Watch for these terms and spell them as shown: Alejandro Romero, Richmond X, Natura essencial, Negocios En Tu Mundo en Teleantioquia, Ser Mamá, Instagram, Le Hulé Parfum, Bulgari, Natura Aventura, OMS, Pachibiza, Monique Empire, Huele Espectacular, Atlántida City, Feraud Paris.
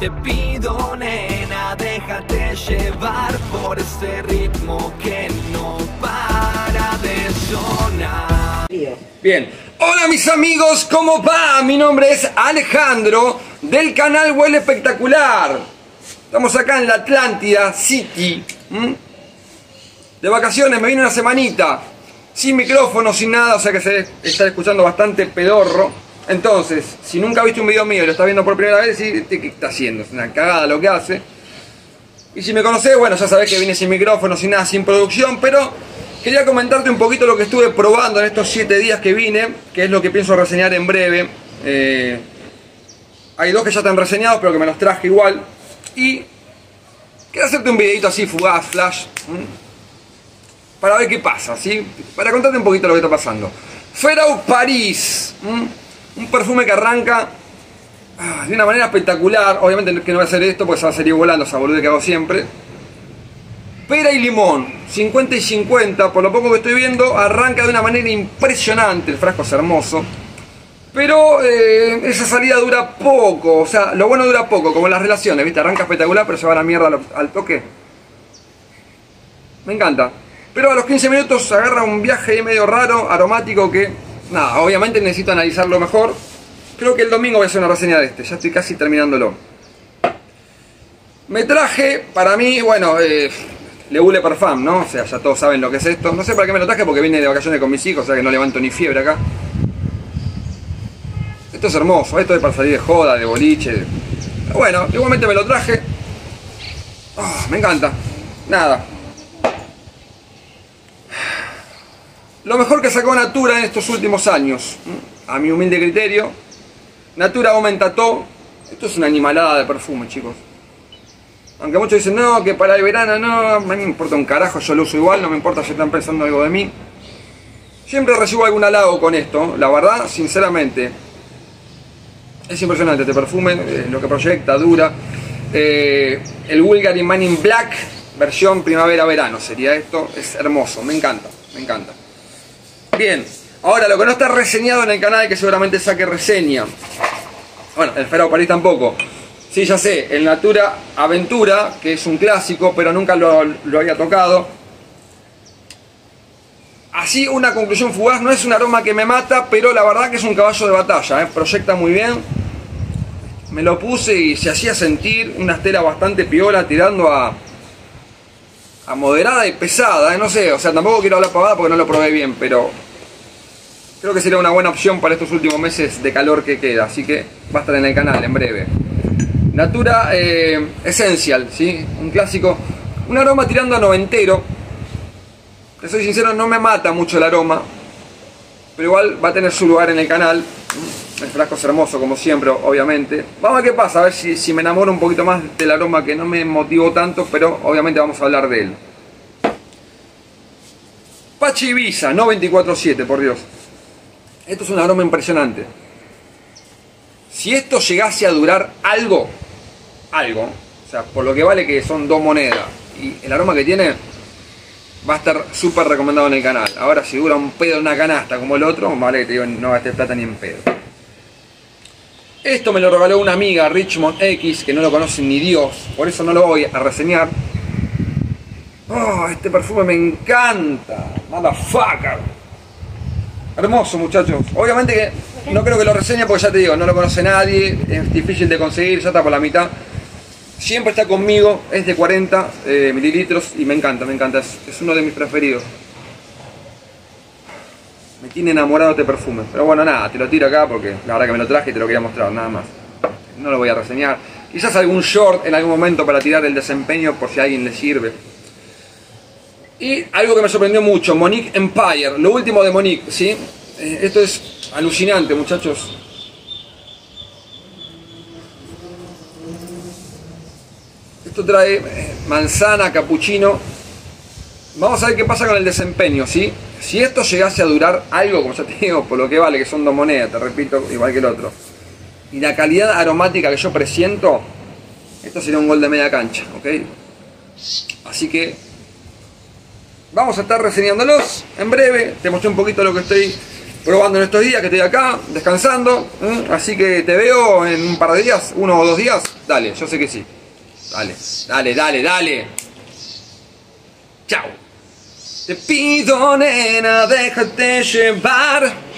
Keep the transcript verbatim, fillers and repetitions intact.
Te pido, nena, déjate llevar por este ritmo que no para de sonar. Bien, hola mis amigos, ¿cómo va? Mi nombre es Alejandro del canal Huele Espectacular. Estamos acá en la Atlántida City, ¿m? De vacaciones, me vine una semanita. Sin micrófono, sin nada, o sea que se está escuchando bastante pedorro. Entonces, si nunca viste un video mío y lo estás viendo por primera vez, ¿sí? ¿Qué está haciendo? Es una cagada lo que hace. Y si me conocés, bueno, ya sabés que vine sin micrófono, sin nada, sin producción, pero quería comentarte un poquito lo que estuve probando en estos siete días que vine, que es lo que pienso reseñar en breve. Eh, hay dos que ya están reseñados, pero que me los traje igual. Y quiero hacerte un videito así, fugaz, flash, ¿Mm? para ver qué pasa, ¿sí? Para contarte un poquito lo que está pasando. Feraud Paris, ¿Mm? un perfume que arranca ah, de una manera espectacular. Obviamente que no voy a hacer esto porque se va a salir volando esa boludez que hago siempre. Pera y limón, cincuenta y cincuenta, por lo poco que estoy viendo, arranca de una manera impresionante. El frasco es hermoso. Pero eh, esa salida dura poco, o sea, lo bueno dura poco, como en las relaciones, ¿viste? Arranca espectacular, pero se va a la mierda al, al toque. Me encanta. Pero a los quince minutos agarra un viaje medio raro, aromático, que... Nada, obviamente necesito analizarlo mejor. Creo que el domingo voy a hacer una reseña de este, ya estoy casi terminándolo. Me traje, para mí, bueno, eh, Le Hulé Parfum, ¿no? O sea, ya todos saben lo que es esto. No sé para qué me lo traje porque vine de vacaciones con mis hijos, o sea que no levanto ni fiebre acá. Esto es hermoso, esto es para salir de joda, de boliche. Bueno, igualmente me lo traje. Oh, me encanta. Nada. Lo mejor que sacó Natura en estos últimos años, a mi humilde criterio. Natura aumenta todo. Esto es una animalada de perfume, chicos. Aunque muchos dicen, no, que para el verano, no, me importa un carajo, yo lo uso igual, no me importa si están pensando algo de mí. Siempre recibo algún halago con esto, la verdad, sinceramente. Es impresionante este perfume, eh, lo que proyecta, dura. Eh, el Bulgari Man in Black, versión primavera-verano sería esto. Es hermoso, me encanta, me encanta. Bien, ahora lo que no está reseñado en el canal, que seguramente saque reseña. Bueno, el Feraud Paris tampoco. Sí, ya sé, el Natura Aventura, que es un clásico, pero nunca lo, lo había tocado. Así, una conclusión fugaz, no es un aroma que me mata, pero la verdad que es un caballo de batalla, ¿eh? Proyecta muy bien. Me lo puse y se hacía sentir una estela bastante piola, tirando a, a moderada y pesada, ¿eh? No sé, o sea, tampoco quiero hablar pavada porque no lo probé bien, pero creo que sería una buena opción para estos últimos meses de calor que queda, así que va a estar en el canal en breve. Natura eh, Esencial, ¿sí? Un clásico, un aroma tirando a noventero. Te soy sincero, no me mata mucho el aroma, pero igual va a tener su lugar en el canal. El frasco es hermoso, como siempre, obviamente. Vamos a ver qué pasa, a ver si, si me enamoro un poquito más del aroma, que no me motivó tanto, pero obviamente vamos a hablar de él. Pachibiza, no veinticuatro siete, por Dios. Esto es un aroma impresionante. Si esto llegase a durar algo, algo, o sea, por lo que vale que son dos monedas, y el aroma que tiene va a estar súper recomendado en el canal. Ahora, si dura un pedo en una canasta como el otro, vale que te digo, no gasté plata ni en pedo. Esto me lo regaló una amiga, Richmond X, que no lo conocen ni Dios, por eso no lo voy a reseñar. Oh, este perfume me encanta, motherfucker. Hermoso, muchachos. Obviamente que no creo que lo reseñe porque ya te digo, no lo conoce nadie, es difícil de conseguir, ya está por la mitad. Siempre está conmigo, es de cuarenta eh, mililitros y me encanta, me encanta, es, es uno de mis preferidos. Me tiene enamorado este perfume, pero bueno, nada, te lo tiro acá porque la verdad que me lo traje y te lo quería mostrar, nada más. No lo voy a reseñar, quizás algún short en algún momento para tirar el desempeño por si a alguien le sirve. Y algo que me sorprendió mucho, Monique Empire, lo último de Monique, ¿sí? Esto es alucinante, muchachos. Esto trae manzana, capuchino. Vamos a ver qué pasa con el desempeño, ¿sí? Si esto llegase a durar algo, como ya te digo, por lo que vale, que son dos monedas, te repito, igual que el otro. Y la calidad aromática que yo presiento, esto sería un gol de media cancha, ¿ok? Así que vamos a estar reseñándolos en breve. Te mostré un poquito lo que estoy probando en estos días que estoy acá, descansando. ¿eh? Así que te veo en un par de días, uno o dos días. Dale, yo sé que sí. Dale, dale, dale, dale. Chao. Te pido, nena, déjate llevar.